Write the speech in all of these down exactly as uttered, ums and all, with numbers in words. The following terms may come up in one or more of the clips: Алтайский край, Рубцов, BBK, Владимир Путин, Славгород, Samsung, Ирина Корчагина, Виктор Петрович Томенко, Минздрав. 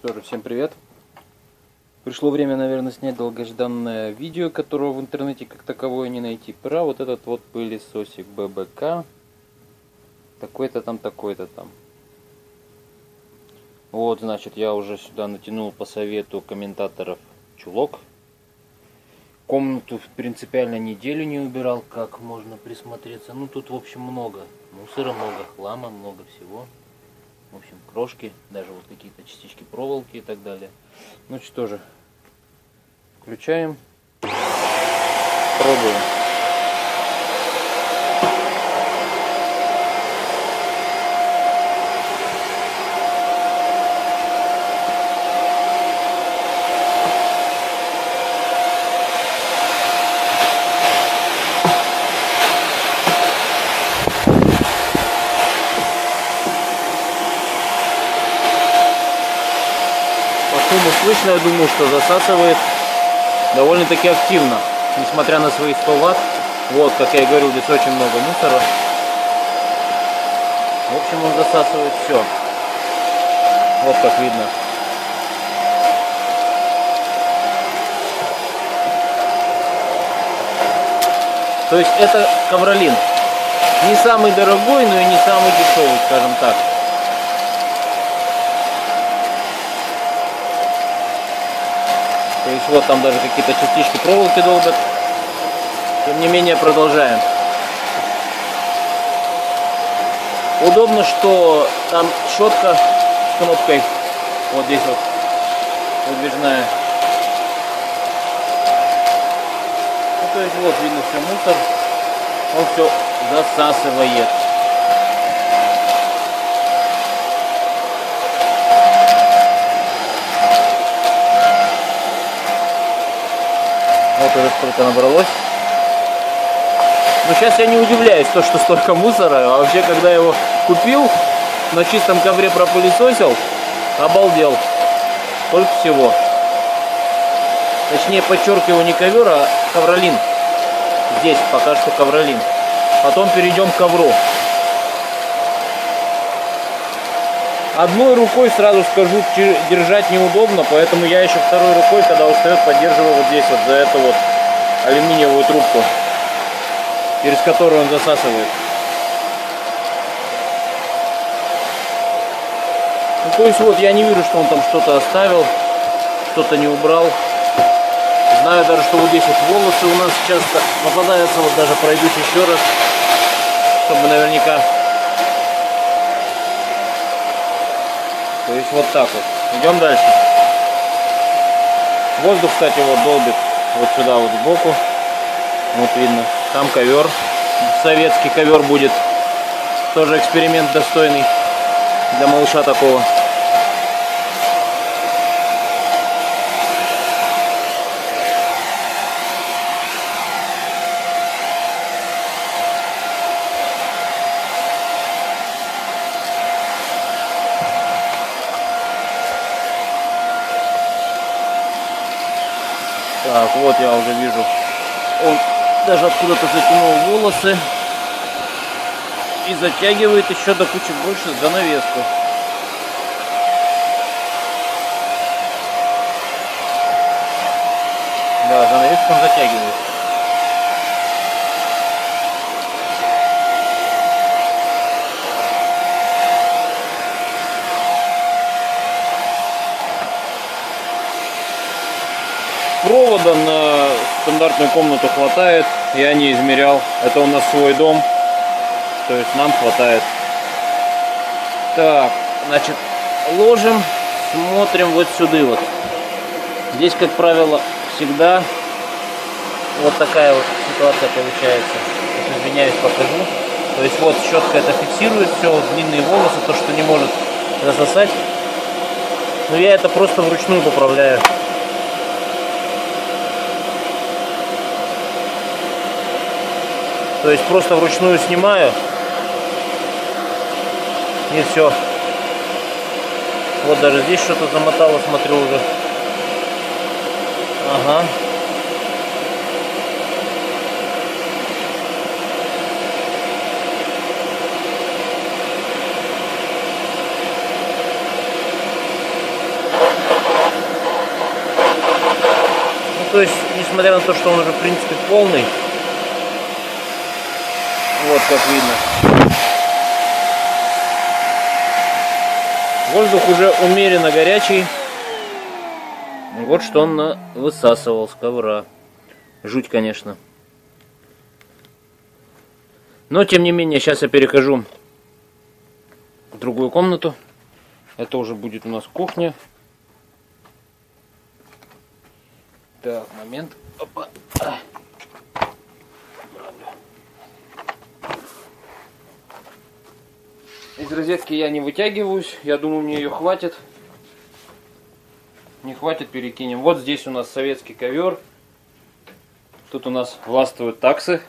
тоже всем привет. Пришло время, наверное, снять долгожданное видео, которого в интернете как таковое не найти. Про вот этот вот пылесосик бэ бэ ка. Такой-то там, такой-то там. Вот, значит, я уже сюда натянул по совету комментаторов чулок. Комнату принципиально неделю не убирал, как можно присмотреться. Ну, тут, в общем, много мусора, много хлама, много всего. В общем, крошки, даже вот какие-то частички проволоки и так далее. Ну что же, включаем, пробуем. Слышно, я думаю, что засасывает довольно-таки активно, несмотря на свои сто ватт. Вот, как я и говорил, здесь очень много мусора. В общем, он засасывает все. Вот как видно. То есть это ковролин. Не самый дорогой, но и не самый дешевый, скажем так. То есть вот там даже какие-то частички проволоки долбят. Тем не менее, продолжаем. Удобно, что там щетка с кнопкой. Вот здесь вот выдвижная. Ну, то есть вот видно все мусор. Он все засасывает. Вот уже сколько набралось. Но сейчас я не удивляюсь, то, что столько мусора. А вообще, когда я его купил, на чистом ковре пропылесосил, обалдел. Только всего. Точнее, подчеркиваю, не ковер, а ковролин. Здесь пока что ковролин. Потом перейдем к ковру. Одной рукой, сразу скажу, держать неудобно, поэтому я еще второй рукой, когда устает, поддерживаю вот здесь вот за эту вот алюминиевую трубку, через которую он засасывает. Ну, то есть вот я не вижу, что он там что-то оставил, что-то не убрал. Знаю даже, что вот здесь вот волосы у нас часто попадаются, вот даже пройдусь еще раз, чтобы наверняка. То есть вот так вот. Идем дальше. Воздух, кстати, вот долбит вот сюда вот сбоку. Вот видно. Там ковер. Советский ковер будет. Тоже эксперимент достойный для малыша такого. Так, вот я уже вижу, он даже откуда-то затянул волосы и затягивает еще до кучи больше занавеску. Да, занавеску он затягивает. Провода на стандартную комнату хватает, я не измерял, это у нас свой дом, то есть нам хватает. Так, значит, ложим, смотрим вот сюда вот. Здесь, как правило, всегда вот такая вот ситуация получается. Вот, извиняюсь, покажу. То есть вот щетка это фиксирует все, вот длинные волосы, то, что не может засосать. Но я это просто вручную поправляю. То есть просто вручную снимаю и все. Вот даже здесь что-то замотало, смотрю уже. Ага. то есть, несмотря на то, что он уже в принципе полный, вот как видно, воздух уже умеренно горячий. Вот что он высасывал с ковра. Жуть, конечно. Но, тем не менее, сейчас я перехожу в другую комнату. Это уже будет у нас кухня. Так, момент. Опа. Из розетки я не вытягиваюсь. Я думаю, мне ее хватит. Не хватит, перекинем. Вот здесь у нас советский ковер. Тут у нас властвуют таксы.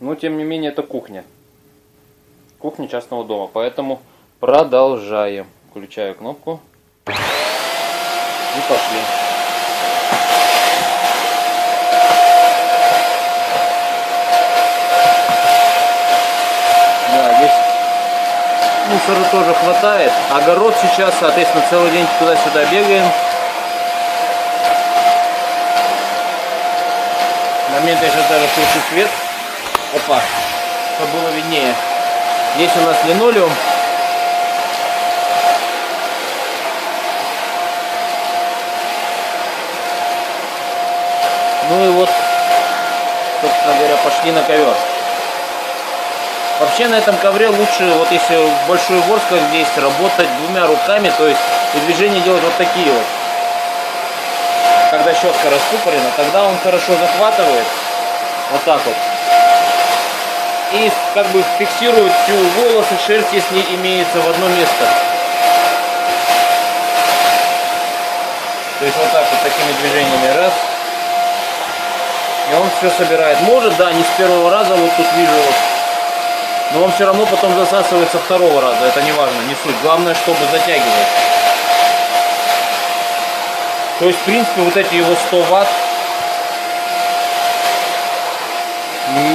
Но, тем не менее, это кухня. Кухня частного дома. Поэтому продолжаем. Включаю кнопку. И пошли. Да, здесь мусора тоже хватает. Огород сейчас, соответственно, целый день туда-сюда бегаем. На момент я сейчас даже включу свет. Опа, чтобы было виднее. Здесь у нас линолеум. Ну и вот, собственно говоря, пошли на ковер. Вообще на этом ковре лучше, вот если большой вор, как здесь, работать двумя руками, то есть и движения делать вот такие вот. Когда щетка раскупорена, тогда он хорошо захватывает. Вот так вот. И как бы фиксирует всю волос и шерсть, если имеется, в одно место. То есть вот так вот, такими движениями. Раз. И он все собирает. Может, да, не с первого раза, вот тут вижу. Вот. Но он все равно потом засасывается второго раза. Это не важно, не суть. Главное, чтобы затягивать. То есть, в принципе, вот эти его сто ватт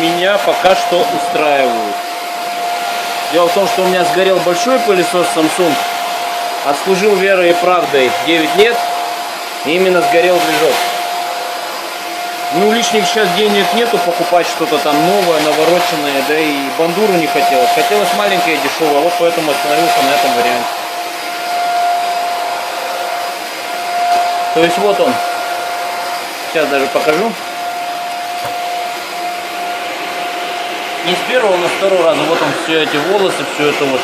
меня пока что устраивают. Дело в том, что у меня сгорел большой пылесос Samsung. Отслужил верой и правдой девять лет. И именно сгорел движок. Ну, лишних сейчас денег нету покупать что-то там новое, навороченное. Да и бандуру не хотелось. Хотелось маленькое и дешевое. Вот поэтому остановился на этом варианте. То есть вот он. Сейчас даже покажу. Не с первого, но с второго раза. Вот он все эти волосы, всю эту вот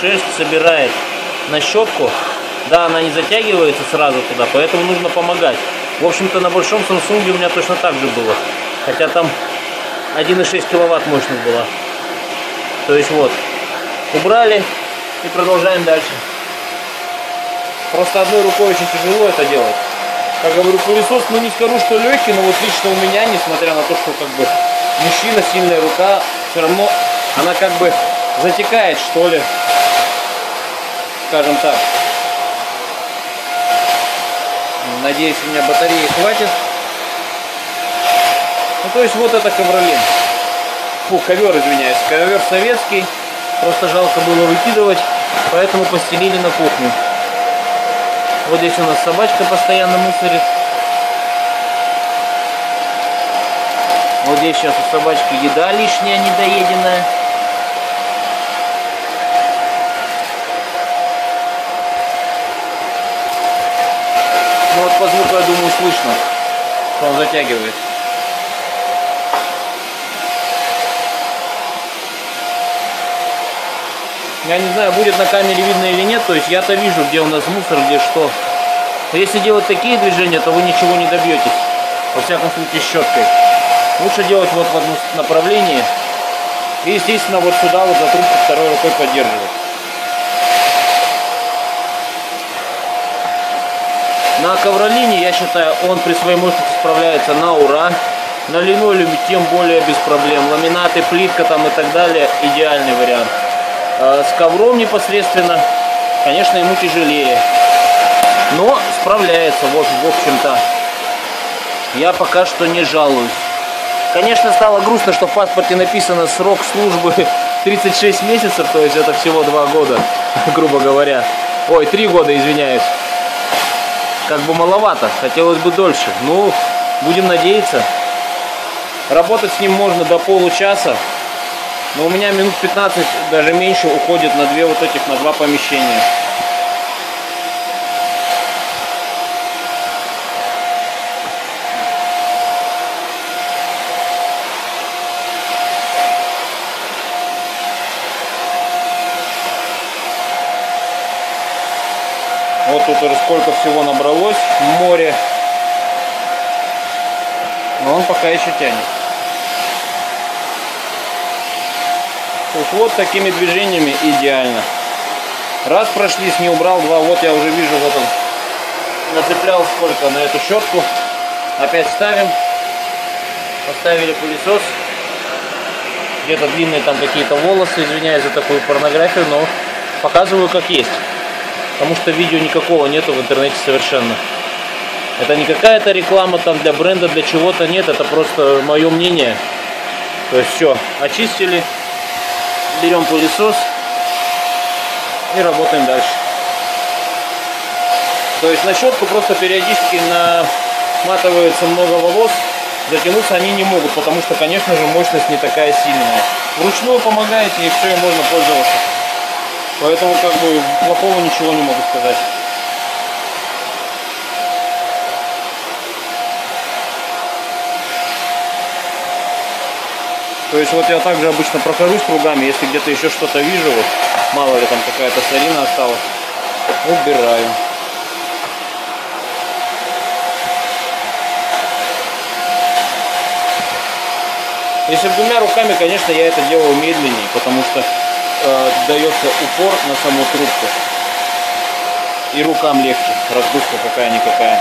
шерсть собирает на щетку. Да, она не затягивается сразу туда, поэтому нужно помогать. В общем-то, на большом Samsung у меня точно так же было. Хотя там одна целая шесть киловатт мощность была. То есть вот. Убрали и продолжаем дальше. Просто одной рукой очень тяжело это делать. Как говорю, пылесос, ну не скажу, что легкий, но вот лично у меня, несмотря на то, что как бы мужчина, сильная рука, все равно она как бы затекает, что ли, скажем так. Надеюсь, у меня батареи хватит. Ну, то есть вот это ковролин. Фу, ковер, извиняюсь. Ковер советский. Просто жалко было выкидывать, поэтому постелили на кухню. Вот здесь у нас собачка постоянно мусорит. Вот здесь сейчас у собачки еда лишняя, недоеденная. Ну вот по звуку, я думаю, слышно, что он затягивает. Я не знаю, будет на камере видно или нет, то есть я-то вижу, где у нас мусор, где что. Но если делать такие движения, то вы ничего не добьетесь. Во всяком случае, щеткой. Лучше делать вот в одном направлении. И, естественно, вот сюда вот за трубку второй рукой поддерживать. На ковролине, я считаю, он при своей мощности справляется на ура. На линолеуме тем более без проблем. Ламинаты, плитка там и так далее – идеальный вариант. С ковром непосредственно, конечно, ему тяжелее, но справляется, вот, в общем-то. Я пока что не жалуюсь. Конечно, стало грустно, что в паспорте написано срок службы тридцать шесть месяцев, то есть это всего два года, грубо говоря. Ой, три года, извиняюсь. как бы маловато, хотелось бы дольше. Ну, будем надеяться. Работать с ним можно до получаса, но у меня минут пятнадцать, даже меньше, уходит на две вот этих, на два помещения. Вот тут уже сколько всего набралось, море. Но он пока еще тянет. Вот такими движениями идеально. Раз прошлись, не убрал, два. Вот я уже вижу, вот он нацеплял сколько на эту щетку. Опять ставим. Поставили пылесос. Где-то длинные там какие-то волосы, извиняюсь за такую порнографию, но показываю как есть. Потому что видео никакого нету в интернете совершенно. Это не какая-то реклама там для бренда, для чего-то, нет. Это просто мое мнение. То есть все, очистили. Берем пылесос и работаем дальше. То есть на щетку просто периодически наматывается много волос. Затянуться они не могут, потому что, конечно же, мощность не такая сильная. Вручную помогаете, и все, и можно пользоваться. Поэтому как бы плохого ничего не могу сказать. То есть вот я также обычно прохожусь кругами, если где-то еще что-то вижу, вот, мало ли там какая-то сорина осталась, убираю. Если двумя руками, конечно, я это делаю медленнее, потому что э, дается упор на саму трубку. И рукам легче, разгрузка какая-никакая.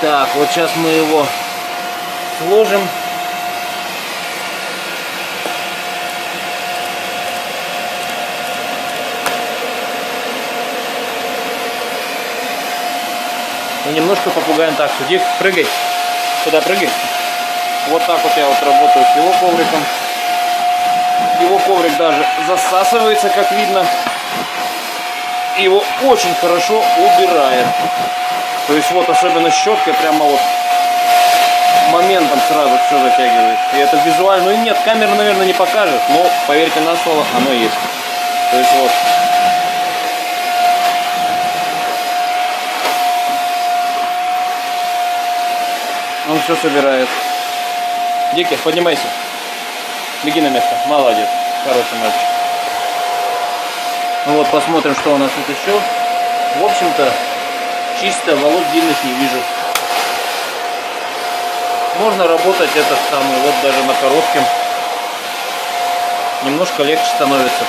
Так, вот сейчас мы его сложим. И немножко попугаем так. Судик, прыгай. Сюда прыгай. Вот так вот я вот работаю с его ковриком. Его коврик даже засасывается, как видно. Его очень хорошо убирает. То есть вот особенно щеткой прямо вот моментом сразу все затягивает. И это визуально. Ну и нет, камера, наверное, не покажет, но поверьте на слово, оно есть. То есть вот. Он все собирает. Дикий, поднимайся. Беги на место. Молодец. Хороший мальчик. Ну вот, посмотрим, что у нас тут еще. В общем-то, чисто волос длинных не вижу. Можно работать этот самый, вот даже на коротком. Немножко легче становится.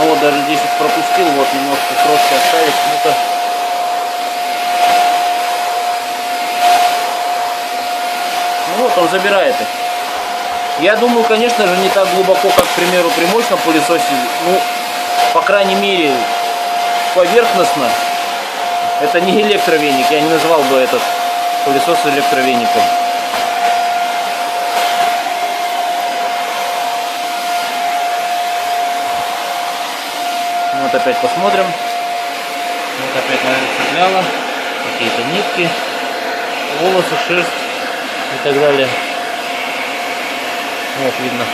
Ну вот даже здесь вот пропустил, вот немножко крошки остались. Ну-ка. Ну вот он забирает их. Я думаю, конечно же, не так глубоко, как, к примеру, при мощном пылесосе. Ну, по крайней мере, поверхностно. Это не электровеник, я не назвал бы этот пылесос электровеником. Вот опять посмотрим. Вот опять, наверное, цепляло какие-то нитки, волосы, шерсть и так далее. Вот видно.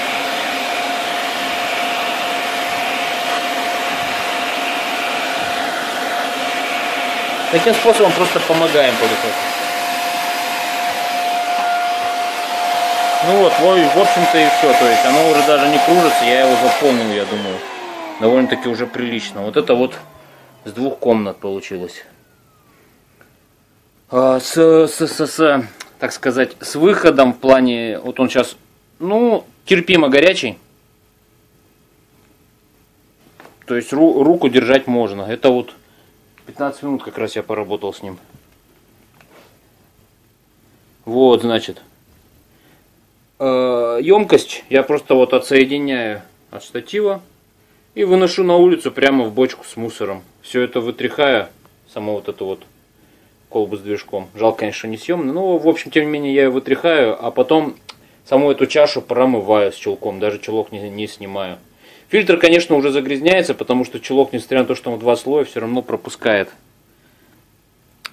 Таким способом просто помогаем пылесосу. Ну вот, в общем-то и все. То есть оно уже даже не кружится, я его заполнил, я думаю. Довольно-таки уже прилично. Вот это вот с двух комнат получилось. А, с, с, с, с, так сказать, с выходом в плане... Вот он сейчас, ну, терпимо горячий. То есть ру, руку держать можно. Это вот... пятнадцать минут как раз я поработал с ним. Вот, значит. Емкость я просто вот отсоединяю от штатива и выношу на улицу прямо в бочку с мусором. Все это вытряхаю, саму вот эту вот колбу с движком. Жалко, конечно, не съемно, но, в общем, тем не менее, я ее вытряхаю, а потом Саму эту чашу промываю с чулком, даже чулок не, не снимаю. Фильтр, конечно, уже загрязняется, потому что чулок, несмотря на то, что он два слоя, все равно пропускает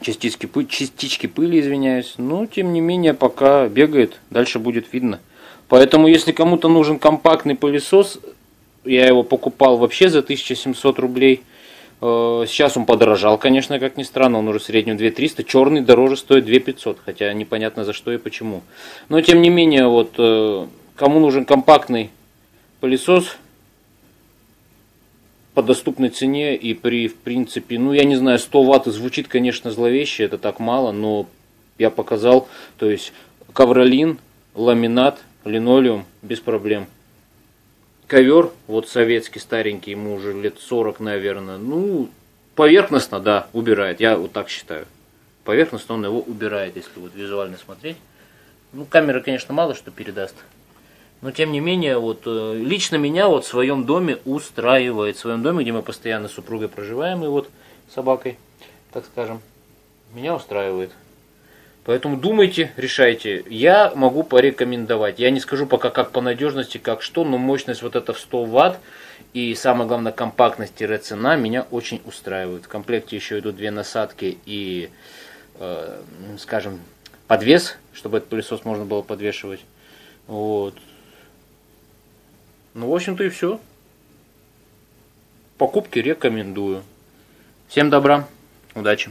частички, частички пыли, извиняюсь. Но, тем не менее, пока бегает, дальше будет видно. Поэтому, если кому-то нужен компактный пылесос, я его покупал вообще за тысячу семьсот рублей. Сейчас он подорожал, конечно, как ни странно, он уже в среднем две тысячи триста, черный дороже стоит две тысячи пятьсот, хотя непонятно за что и почему. Но, тем не менее, вот кому нужен компактный пылесос по доступной цене и при, в принципе, ну, я не знаю, сто ватт звучит, конечно, зловеще, это так мало, но я показал, то есть ковролин, ламинат, линолеум без проблем. Ковер, вот советский, старенький, ему уже лет сорок, наверное, ну, поверхностно, да, убирает, я вот так считаю. Поверхностно он его убирает, если вот визуально смотреть. Ну, камера, конечно, мало что передаст. Но, тем не менее, вот лично меня вот в своем доме устраивает. В своем доме, где мы постоянно с супругой проживаем, и вот с собакой, так скажем, меня устраивает. Поэтому думайте, решайте. Я могу порекомендовать. Я не скажу пока как по надежности, как что, но мощность вот эта в сто ватт и самое главное компактность-цена меня очень устраивает. В комплекте еще идут две насадки и, э, скажем, подвес, чтобы этот пылесос можно было подвешивать. Вот. Ну, в общем-то и все. Покупки рекомендую. Всем добра, удачи!